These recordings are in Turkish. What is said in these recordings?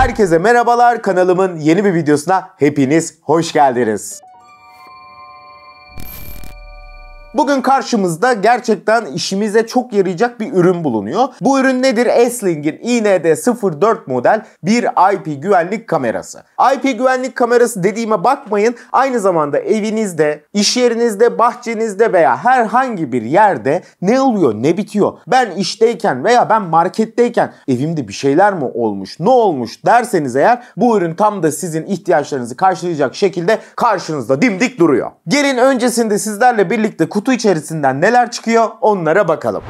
Herkese merhabalar, kanalımın yeni bir videosuna hepiniz hoş geldiniz. Bugün karşımızda gerçekten işimize çok yarayacak bir ürün bulunuyor. Bu ürün nedir? S-link'in IND04 model bir IP güvenlik kamerası. IP güvenlik kamerası dediğime bakmayın. Aynı zamanda evinizde, iş yerinizde, bahçenizde veya herhangi bir yerde ne oluyor, ne bitiyor? Ben işteyken veya ben marketteyken evimde bir şeyler mi olmuş, ne olmuş derseniz eğer bu ürün tam da sizin ihtiyaçlarınızı karşılayacak şekilde karşınızda dimdik duruyor. Gelin öncesinde sizlerle birlikte kutu içerisinden neler çıkıyor onlara bakalım.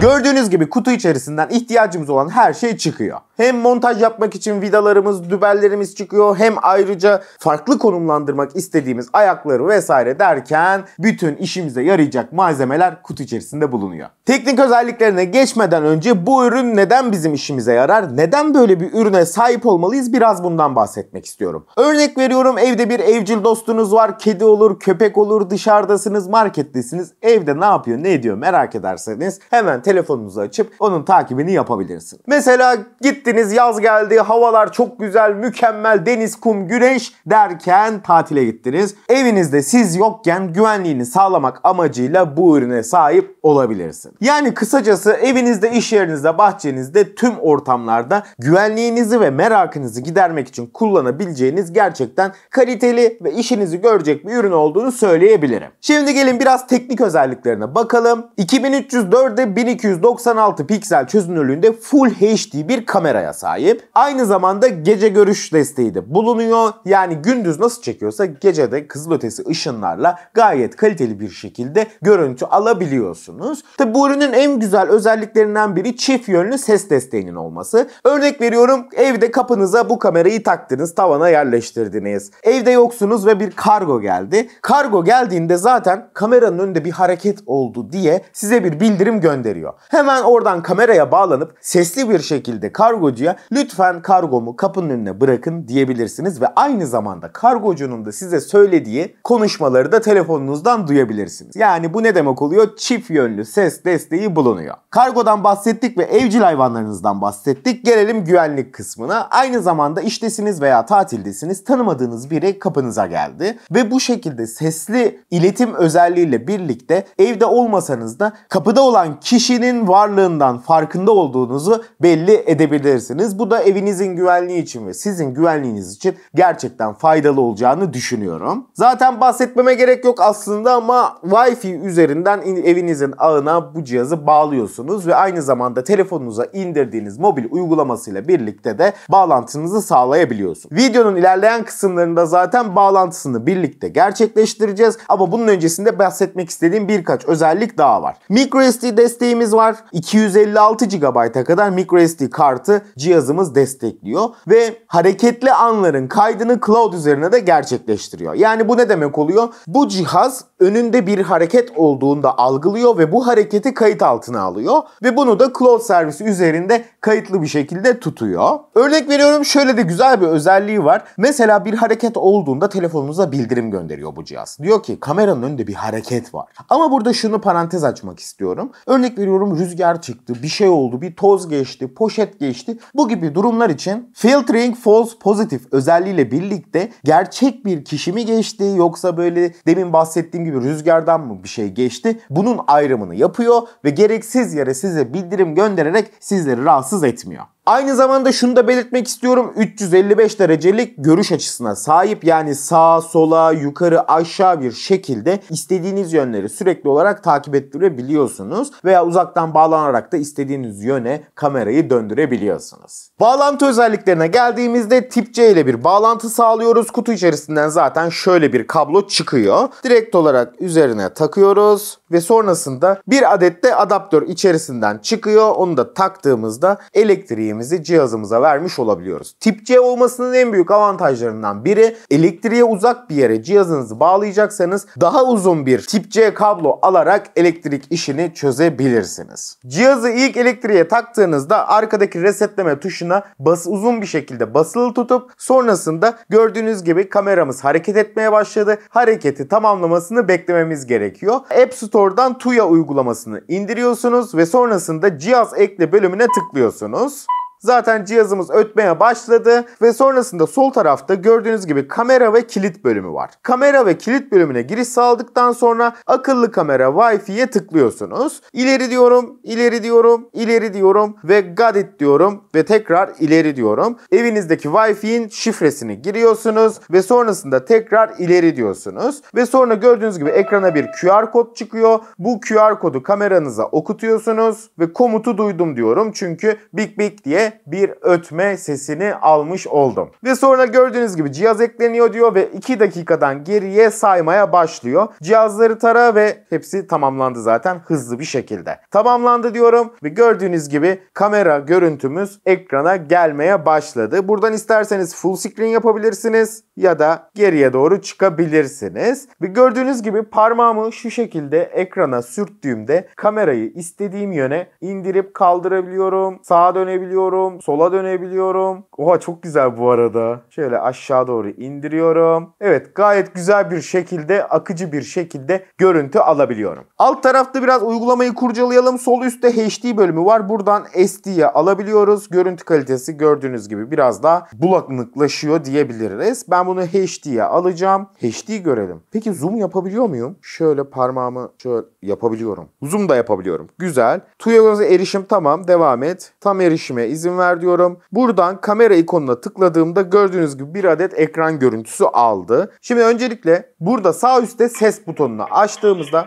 Gördüğünüz gibi kutu içerisinden ihtiyacımız olan her şey çıkıyor. Hem montaj yapmak için vidalarımız, dübellerimiz çıkıyor. Hem ayrıca farklı konumlandırmak istediğimiz ayakları vesaire derken bütün işimize yarayacak malzemeler kutu içerisinde bulunuyor. Teknik özelliklerine geçmeden önce bu ürün neden bizim işimize yarar? Neden böyle bir ürüne sahip olmalıyız? Biraz bundan bahsetmek istiyorum. Örnek veriyorum, evde bir evcil dostunuz var. Kedi olur, köpek olur, dışarıdasınız, markettesiniz. Evde ne yapıyor, ne ediyor merak ederseniz hemen telefonunuzu açıp onun takibini yapabilirsiniz. Mesela gittiniz, yaz geldi, havalar çok güzel, mükemmel, deniz, kum, güneş derken tatile gittiniz. Evinizde siz yokken güvenliğini sağlamak amacıyla bu ürüne sahip olabilirsiniz. Yani kısacası evinizde, iş yerinizde, bahçenizde, tüm ortamlarda güvenliğinizi ve merakınızı gidermek için kullanabileceğiniz gerçekten kaliteli ve işinizi görecek bir ürün olduğunu söyleyebilirim. Şimdi gelin biraz teknik özelliklerine bakalım. 2304'e 1296 piksel çözünürlüğünde Full HD bir kameraya sahip. Aynı zamanda gece görüş desteği de bulunuyor. Yani gündüz nasıl çekiyorsa gece de kızılötesi ışınlarla gayet kaliteli bir şekilde görüntü alabiliyorsunuz. Tabi bu ürünün en güzel özelliklerinden biri çift yönlü ses desteğinin olması. Örnek veriyorum, evde kapınıza bu kamerayı taktınız, tavana yerleştirdiniz. Evde yoksunuz ve bir kargo geldi. Kargo geldiğinde zaten kameranın önünde bir hareket oldu diye size bir bildirim gönderiyor. Hemen oradan kameraya bağlanıp sesli bir şekilde kargocuya lütfen kargomu kapının önüne bırakın diyebilirsiniz ve aynı zamanda kargocunun da size söylediği konuşmaları da telefonunuzdan duyabilirsiniz. Yani bu ne demek oluyor? Çift yönlü ses desteği bulunuyor. Kargodan bahsettik ve evcil hayvanlarınızdan bahsettik. Gelelim güvenlik kısmına. Aynı zamanda iştesiniz veya tatildesiniz, tanımadığınız biri kapınıza geldi ve bu şekilde sesli iletişim özelliğiyle birlikte evde olmasanız da kapıda olan kişinin varlığından farkında olduğunuzu belli edebilirsiniz. Bu da evinizin güvenliği için ve sizin güvenliğiniz için gerçekten faydalı olacağını düşünüyorum. Zaten bahsetmeme gerek yok aslında ama Wi-Fi üzerinden evinizin ağına bu cihazı bağlıyorsunuz ve aynı zamanda telefonunuza indirdiğiniz mobil uygulamasıyla birlikte de bağlantınızı sağlayabiliyorsunuz. Videonun ilerleyen kısımlarında zaten bağlantısını birlikte gerçekleştireceğiz ama bunun öncesinde bahsetmek istediğim birkaç özellik daha var. MicroSD desteğimiz var. 256 GB'a kadar MicroSD kartı cihazımız destekliyor ve hareketli anların kaydını cloud üzerine de gerçekleştiriyor. Yani bu ne demek oluyor? Bu cihaz önünde bir hareket olduğunda algılıyor ve bu hareketi kayıt altına alıyor ve bunu da cloud servisi üzerinde kayıtlı bir şekilde tutuyor. Örnek veriyorum, şöyle de güzel bir özelliği var. Mesela bir hareket olduğunda telefonunuza bildirim gönderiyor bu cihaz. Diyor ki kameranın önünde bir hareket var. Ama burada şunu parantez açmak istiyorum. Örnek veriyorum, rüzgar çıktı, bir şey oldu, bir toz geçti, poşet geçti. Bu gibi durumlar için filtering false positive özelliğiyle birlikte gerçek bir kişi mi geçti yoksa böyle demin bahsettiğim gibi rüzgardan mı bir şey geçti? Bunun ayrımını yapıyor ve gereksiz yere size bildirim göndererek sizleri rahatsız etmiyor. Aynı zamanda şunu da belirtmek istiyorum. 355 derecelik görüş açısına sahip, yani sağa, sola, yukarı, aşağı bir şekilde istediğiniz yönleri sürekli olarak takip ettirebiliyorsunuz veya uzaktan bağlanarak da istediğiniz yöne kamerayı döndürebiliyorsunuz. Bağlantı özelliklerine geldiğimizde tip C ile bir bağlantı sağlıyoruz. Kutu içerisinden zaten şöyle bir kablo çıkıyor. Direkt olarak üzerine takıyoruz ve sonrasında bir adet de adaptör içerisinden çıkıyor. Onu da taktığımızda elektriği cihazımıza vermiş olabiliyoruz. Tip C olmasının en büyük avantajlarından biri, elektriğe uzak bir yere cihazınızı bağlayacaksanız daha uzun bir tip C kablo alarak elektrik işini çözebilirsiniz. Cihazı ilk elektriğe taktığınızda arkadaki resetleme tuşuna uzun bir şekilde basılı tutup sonrasında gördüğünüz gibi kameramız hareket etmeye başladı. Hareketi tamamlamasını beklememiz gerekiyor. App Store'dan Tuya uygulamasını indiriyorsunuz ve sonrasında cihaz ekle bölümüne tıklıyorsunuz. Zaten cihazımız ötmeye başladı ve sonrasında sol tarafta gördüğünüz gibi kamera ve kilit bölümü var. Kamera ve kilit bölümüne giriş sağladıktan sonra akıllı kamera Wi-Fi'ye tıklıyorsunuz. İleri diyorum, ileri diyorum, ileri diyorum ve got it diyorum ve tekrar ileri diyorum. Evinizdeki Wi-Fi'nin şifresini giriyorsunuz ve sonrasında tekrar ileri diyorsunuz. Ve sonra gördüğünüz gibi ekrana bir QR kod çıkıyor. Bu QR kodu kameranıza okutuyorsunuz ve komutu duydum diyorum çünkü bik bik diye bir ötme sesini almış oldum. Ve sonra gördüğünüz gibi cihaz ekleniyor diyor ve 2 dakikadan geriye saymaya başlıyor. Cihazları tara ve hepsi tamamlandı zaten hızlı bir şekilde. Tamamlandı diyorum ve gördüğünüz gibi kamera görüntümüz ekrana gelmeye başladı. Buradan isterseniz full screen yapabilirsiniz ya da geriye doğru çıkabilirsiniz. Ve gördüğünüz gibi parmağımı şu şekilde ekrana sürttüğümde kamerayı istediğim yöne indirip kaldırabiliyorum. Sağa dönebiliyorum. Sola dönebiliyorum. Oha çok güzel bu arada. Şöyle aşağı doğru indiriyorum. Evet gayet güzel bir şekilde, akıcı bir şekilde görüntü alabiliyorum. Alt tarafta biraz uygulamayı kurcalayalım. Sol üstte HD bölümü var. Buradan SD'ye alabiliyoruz. Görüntü kalitesi gördüğünüz gibi biraz daha bulanıklaşıyor diyebiliriz. Ben bunu HD'ye alacağım. HD görelim. Peki zoom yapabiliyor muyum? Şöyle parmağımı şöyle yapabiliyorum. Zoom da yapabiliyorum. Güzel. Tuya erişim tamam. Devam et. Tam erişime izin ver diyorum. Buradan kamera ikonuna tıkladığımda gördüğünüz gibi bir adet ekran görüntüsü aldı. Şimdi öncelikle burada sağ üstte ses butonunu açtığımızda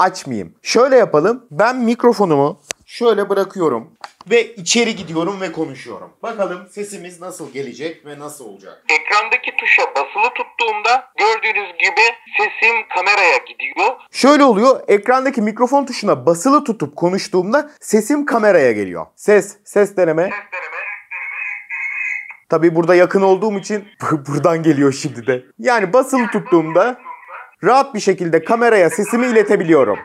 açmayayım. Şöyle yapalım. Ben mikrofonumu şöyle bırakıyorum ve içeri gidiyorum ve konuşuyorum. Bakalım sesimiz nasıl gelecek ve nasıl olacak. Ekrandaki tuşa basılı tuttuğumda gördüğünüz gibi sesim kameraya gidiyor. Şöyle oluyor. Ekrandaki mikrofon tuşuna basılı tutup konuştuğumda sesim kameraya geliyor. Ses deneme. Ses deneme. Tabii burada yakın olduğum için buradan geliyor şimdi de. Yani basılı tuttuğumda rahat bir şekilde kameraya sesimi iletebiliyorum.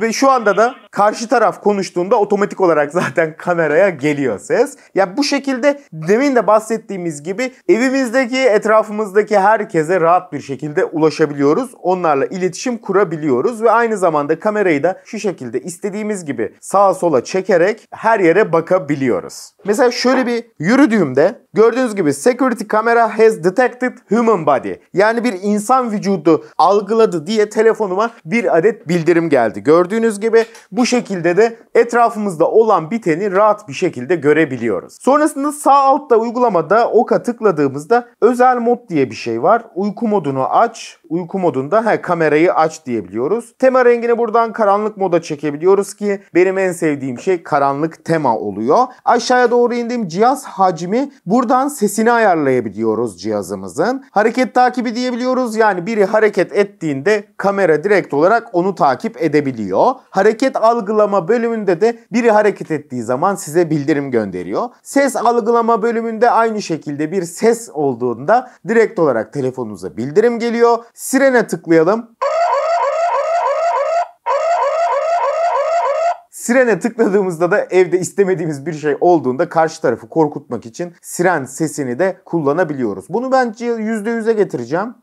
Ve şu anda da karşı taraf konuştuğunda otomatik olarak zaten kameraya geliyor ses. Ya bu şekilde demin de bahsettiğimiz gibi evimizdeki, etrafımızdaki herkese rahat bir şekilde ulaşabiliyoruz. Onlarla iletişim kurabiliyoruz ve aynı zamanda kamerayı da şu şekilde istediğimiz gibi sağa sola çekerek her yere bakabiliyoruz. Mesela şöyle bir yürüdüğümde gördüğünüz gibi security camera has detected human body. Yani bir insan vücudu algıladı diye telefonuma bir adet bildirim geldi. Gördüğünüz gibi bu şekilde de etrafımızda olan biteni rahat bir şekilde görebiliyoruz. Sonrasında sağ altta uygulamada oka tıkladığımızda özel mod diye bir şey var. Uyku modunu aç. Uyku modunda kamerayı aç diyebiliyoruz. Tema rengini buradan karanlık moda çekebiliyoruz ki benim en sevdiğim şey karanlık tema oluyor. Aşağıya doğru indiğim cihaz hacmi, buradan sesini ayarlayabiliyoruz cihazımızın. Hareket takibi diyebiliyoruz. Yani biri hareket ettiğinde kamera direkt olarak onu takip edebiliyor. Hareket algılama bölümünde de biri hareket ettiği zaman size bildirim gönderiyor. Ses algılama bölümünde aynı şekilde bir ses olduğunda direkt olarak telefonunuza bildirim geliyor. Sirene tıklayalım. Sirene tıkladığımızda da evde istemediğimiz bir şey olduğunda karşı tarafı korkutmak için siren sesini de kullanabiliyoruz. Bunu bence %100'e getireceğim.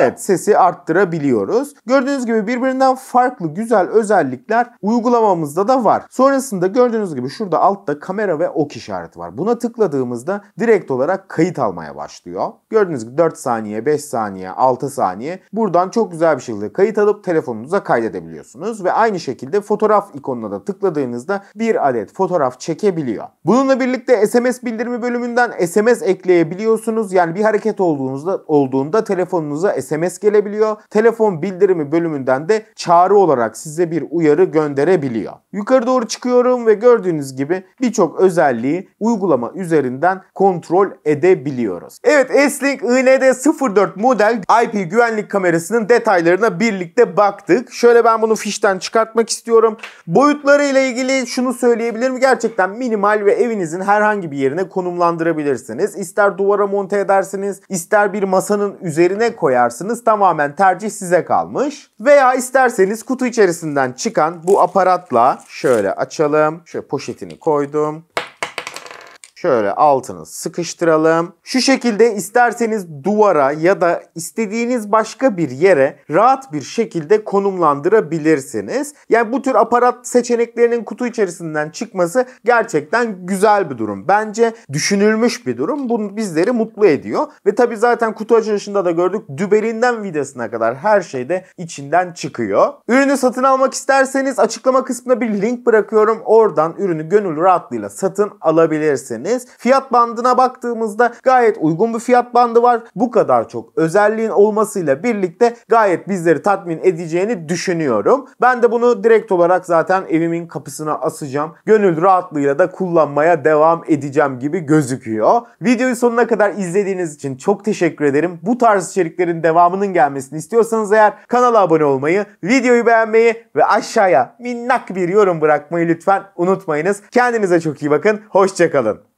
Evet, sesi arttırabiliyoruz. Gördüğünüz gibi birbirinden farklı güzel özellikler uygulamamızda da var. Sonrasında gördüğünüz gibi şurada altta kamera ve ok işareti var. Buna tıkladığımızda direkt olarak kayıt almaya başlıyor. Gördüğünüz gibi 4 saniye, 5 saniye, 6 saniye. Buradan çok güzel bir şekilde kayıt alıp telefonunuza kaydedebiliyorsunuz. Ve aynı şekilde fotoğraf ikonuna da tıkladığınızda bir adet fotoğraf çekebiliyor. Bununla birlikte SMS bildirimi bölümünden SMS ekleyebiliyorsunuz. Yani bir hareket olduğunda telefonunuza SMS gelebiliyor. Telefon bildirimi bölümünden de çağrı olarak size bir uyarı gönderebiliyor. Yukarı doğru çıkıyorum ve gördüğünüz gibi birçok özelliği uygulama üzerinden kontrol edebiliyoruz. Evet, S-Link IND04 model IP güvenlik kamerasının detaylarına birlikte baktık. Şöyle ben bunu fişten çıkartmak istiyorum. Boyutları ile ilgili şunu söyleyebilirim. Gerçekten minimal ve evinizin herhangi bir yerine konumlandırabilirsiniz. İster duvara monte edersiniz, ister bir masanın üzerine koyarsınız. Tamamen tercih size kalmış. Veya isterseniz kutu içerisinden çıkan bu aparatla şöyle açalım. Şöyle poşetini koydum. Şöyle altını sıkıştıralım. Şu şekilde isterseniz duvara ya da istediğiniz başka bir yere rahat bir şekilde konumlandırabilirsiniz. Yani bu tür aparat seçeneklerinin kutu içerisinden çıkması gerçekten güzel bir durum. Bence düşünülmüş bir durum. Bunu bizleri mutlu ediyor. Ve tabii zaten kutu açılışında da gördük. Dübelinden vidasına kadar her şey de içinden çıkıyor. Ürünü satın almak isterseniz açıklama kısmına bir link bırakıyorum. Oradan ürünü gönül rahatlığıyla satın alabilirsiniz. Fiyat bandına baktığımızda gayet uygun bir fiyat bandı var. Bu kadar çok özelliğin olmasıyla birlikte gayet bizleri tatmin edeceğini düşünüyorum. Ben de bunu direkt olarak zaten evimin kapısına asacağım. Gönül rahatlığıyla da kullanmaya devam edeceğim gibi gözüküyor. Videoyu sonuna kadar izlediğiniz için çok teşekkür ederim. Bu tarz içeriklerin devamının gelmesini istiyorsanız eğer kanala abone olmayı, videoyu beğenmeyi ve aşağıya minnak bir yorum bırakmayı lütfen unutmayınız. Kendinize çok iyi bakın. Hoşça kalın.